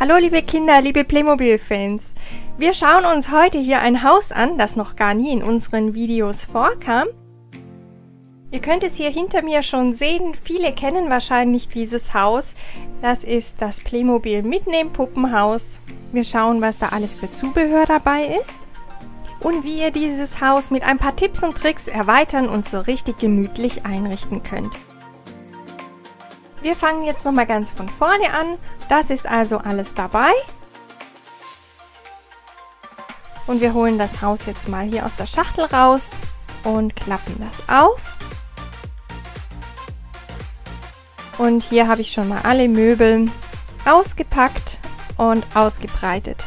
Hallo liebe Kinder, liebe Playmobil-Fans! Wir schauen uns heute hier ein Haus an, das noch gar nie in unseren Videos vorkam. Ihr könnt es hier hinter mir schon sehen, viele kennen wahrscheinlich dieses Haus. Das ist das Playmobil Mitnehmen-Puppenhaus. Wir schauen, was da alles für Zubehör dabei ist und wie ihr dieses Haus mit ein paar Tipps und Tricks erweitern und so richtig gemütlich einrichten könnt. Wir fangen jetzt nochmal ganz von vorne an. Das ist also alles dabei. Und wir holen das Haus jetzt mal hier aus der Schachtel raus und klappen das auf. Und hier habe ich schon mal alle Möbel ausgepackt und ausgebreitet.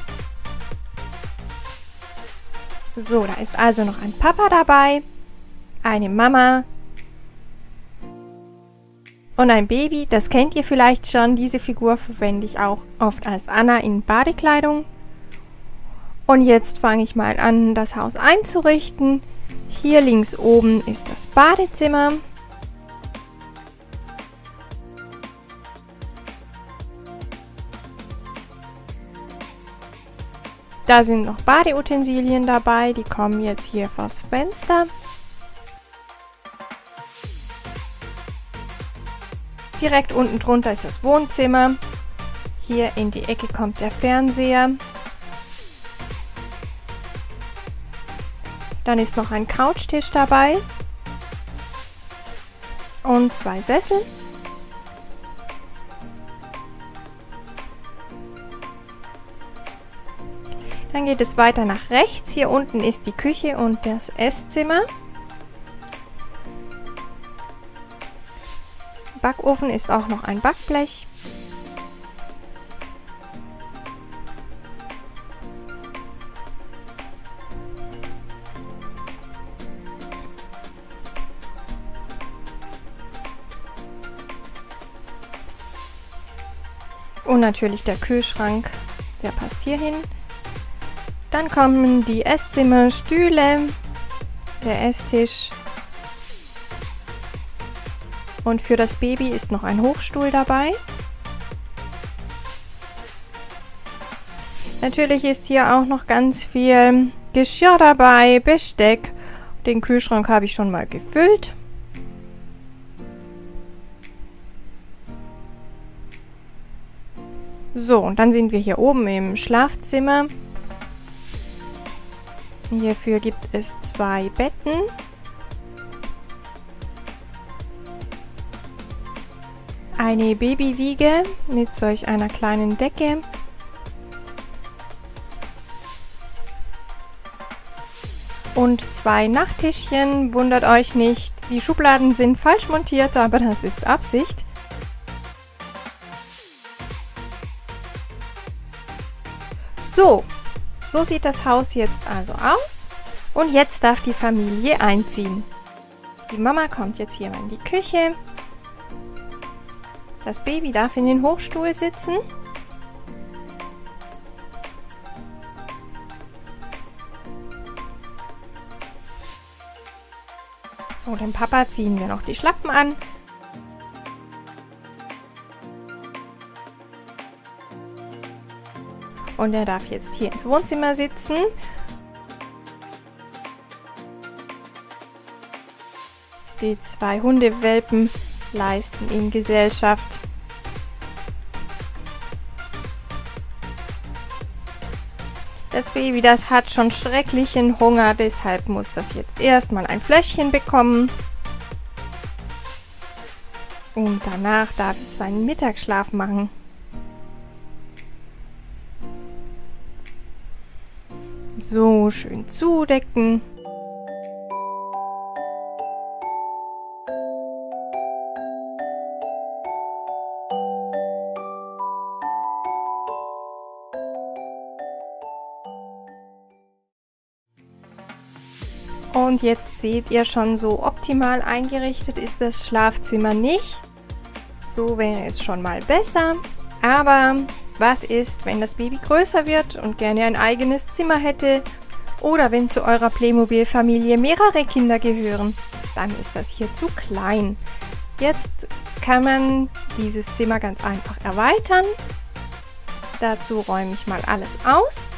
So, da ist also noch ein Papa dabei, eine Mama, und ein Baby, das kennt ihr vielleicht schon, diese Figur verwende ich auch oft als Anna in Badekleidung. Und jetzt fange ich mal an, das Haus einzurichten. Hier links oben ist das Badezimmer. Da sind noch Badeutensilien dabei, die kommen jetzt hier vors Fenster. Direkt unten drunter ist das Wohnzimmer. Hier in die Ecke kommt der Fernseher. Dann ist noch ein Couchtisch dabei. Und zwei Sessel. Dann geht es weiter nach rechts. Hier unten ist die Küche und das Esszimmer. Backofen ist auch noch ein Backblech. Und natürlich der Kühlschrank, der passt hier hin. Dann kommen die Esszimmer, Stühle, der Esstisch. Und für das Baby ist noch ein Hochstuhl dabei. Natürlich ist hier auch noch ganz viel Geschirr dabei, Besteck. Den Kühlschrank habe ich schon mal gefüllt. So, und dann sind wir hier oben im Schlafzimmer. Hierfür gibt es zwei Betten. Eine Babywiege mit solch einer kleinen Decke. Und zwei Nachttischchen, wundert euch nicht. Die Schubladen sind falsch montiert, aber das ist Absicht. So sieht das Haus jetzt also aus. Und jetzt darf die Familie einziehen. Die Mama kommt jetzt hier mal in die Küche. Das Baby darf in den Hochstuhl sitzen. So, dem Papa ziehen wir noch die Schlappen an. Und er darf jetzt hier ins Wohnzimmer sitzen. Die zwei Hundewelpen leisten ihm Gesellschaft. Das Baby, das hat schon schrecklichen Hunger, deshalb muss das jetzt erstmal ein Fläschchen bekommen. Und danach darf es seinen Mittagsschlaf machen. So, schön zudecken. Und jetzt seht ihr schon, so optimal eingerichtet ist das Schlafzimmer nicht. So wäre es schon mal besser. Aber was ist, wenn das Baby größer wird und gerne ein eigenes Zimmer hätte? Oder wenn zu eurer Playmobil-Familie mehrere Kinder gehören? Dann ist das hier zu klein. Jetzt kann man dieses Zimmer ganz einfach erweitern. Dazu räume ich mal alles aus.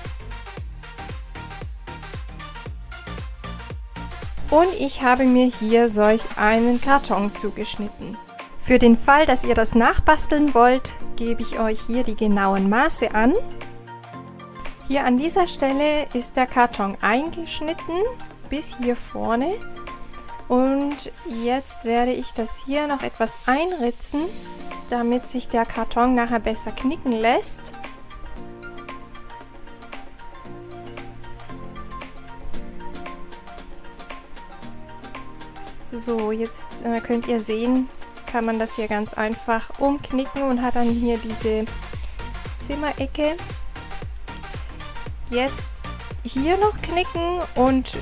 Und ich habe mir hier solch einen Karton zugeschnitten. Für den Fall, dass ihr das nachbasteln wollt, gebe ich euch hier die genauen Maße an. Hier an dieser Stelle ist der Karton eingeschnitten bis hier vorne. Und jetzt werde ich das hier noch etwas einritzen, damit sich der Karton nachher besser knicken lässt. So, jetzt könnt ihr sehen, kann man das hier ganz einfach umknicken und hat dann hier diese Zimmerecke. Jetzt hier noch knicken und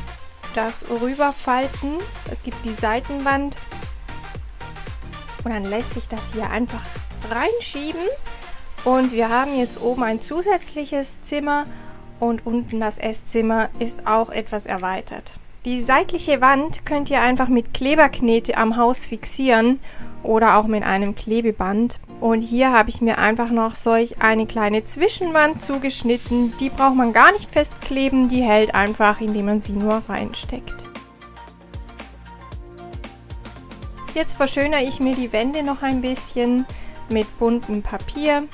das rüberfalten. Es gibt die Seitenwand und dann lässt sich das hier einfach reinschieben. Und wir haben jetzt oben ein zusätzliches Zimmer und unten das Esszimmer ist auch etwas erweitert. Die seitliche Wand könnt ihr einfach mit Kleberknete am Haus fixieren oder auch mit einem Klebeband. Und hier habe ich mir einfach noch solch eine kleine Zwischenwand zugeschnitten. Die braucht man gar nicht festkleben, die hält einfach, indem man sie nur reinsteckt. Jetzt verschönere ich mir die Wände noch ein bisschen mit buntem Papier.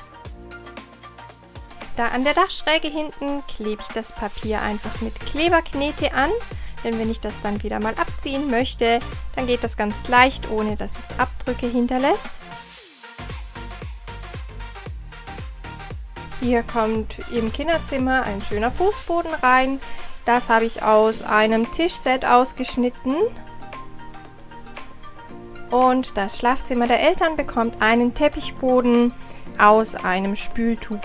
Da an der Dachschräge hinten klebe ich das Papier einfach mit Kleberknete an. Denn wenn ich das dann wieder mal abziehen möchte, dann geht das ganz leicht, ohne dass es Abdrücke hinterlässt. Hier kommt im Kinderzimmer ein schöner Fußboden rein. Das habe ich aus einem Tischset ausgeschnitten. Und das Schlafzimmer der Eltern bekommt einen Teppichboden aus einem Spültuch.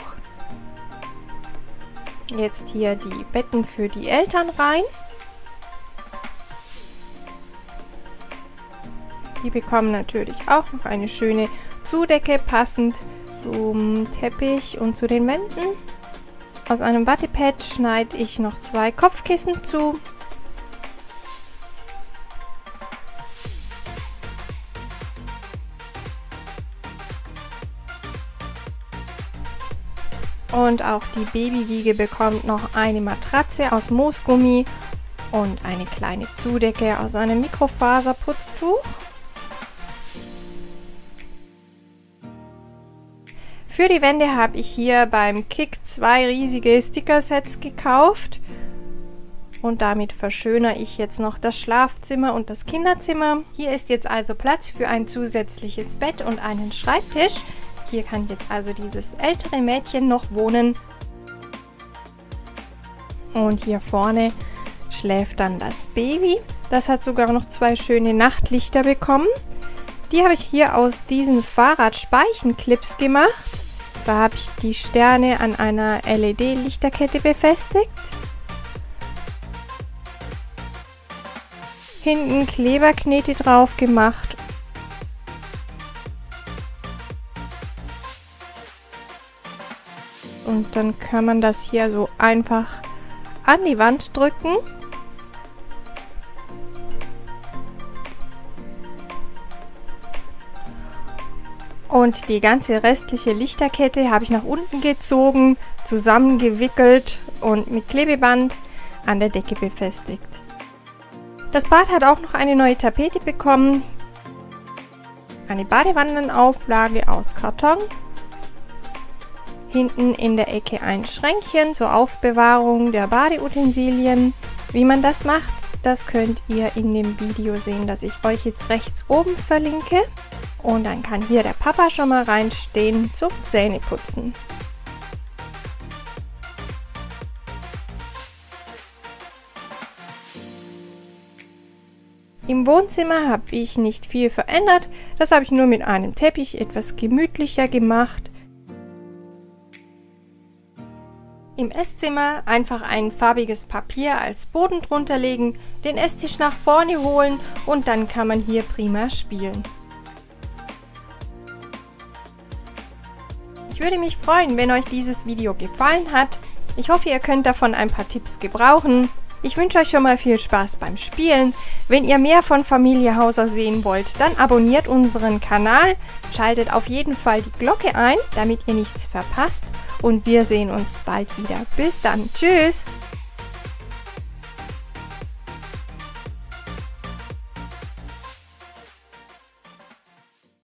Jetzt hier die Betten für die Eltern rein. Die bekommen natürlich auch noch eine schöne Zudecke, passend zum Teppich und zu den Wänden. Aus einem Wattepad schneide ich noch zwei Kopfkissen zu. Und auch die Babywiege bekommt noch eine Matratze aus Moosgummi und eine kleine Zudecke aus einem Mikrofaserputztuch. Für die Wände habe ich hier beim Kick 2 riesige Stickersets gekauft und damit verschönere ich jetzt noch das Schlafzimmer und das Kinderzimmer. Hier ist jetzt also Platz für ein zusätzliches Bett und einen Schreibtisch. Hier kann jetzt also dieses ältere Mädchen noch wohnen. Und hier vorne schläft dann das Baby. Das hat sogar noch zwei schöne Nachtlichter bekommen. Die habe ich hier aus diesen Fahrradspeichenclips gemacht. Zwar habe ich die Sterne an einer LED-Lichterkette befestigt. Hinten Kleberknete drauf gemacht. Und dann kann man das hier so einfach an die Wand drücken. Und die ganze restliche Lichterkette habe ich nach unten gezogen, zusammengewickelt und mit Klebeband an der Decke befestigt. Das Bad hat auch noch eine neue Tapete bekommen. Eine Badewannenauflage aus Karton. Hinten in der Ecke ein Schränkchen zur Aufbewahrung der Badeutensilien. Wie man das macht, das könnt ihr in dem Video sehen, das ich euch jetzt rechts oben verlinke. Und dann kann hier der Papa schon mal reinstehen zum Zähneputzen. Im Wohnzimmer habe ich nicht viel verändert. Das habe ich nur mit einem Teppich etwas gemütlicher gemacht. Im Esszimmer einfach ein farbiges Papier als Boden drunter legen, den Esstisch nach vorne holen und dann kann man hier prima spielen. Ich würde mich freuen, wenn euch dieses Video gefallen hat. Ich hoffe, ihr könnt davon ein paar Tipps gebrauchen. Ich wünsche euch schon mal viel Spaß beim Spielen. Wenn ihr mehr von Familie Hauser sehen wollt, dann abonniert unseren Kanal, schaltet auf jeden Fall die Glocke ein, damit ihr nichts verpasst. Und wir sehen uns bald wieder. Bis dann. Tschüss!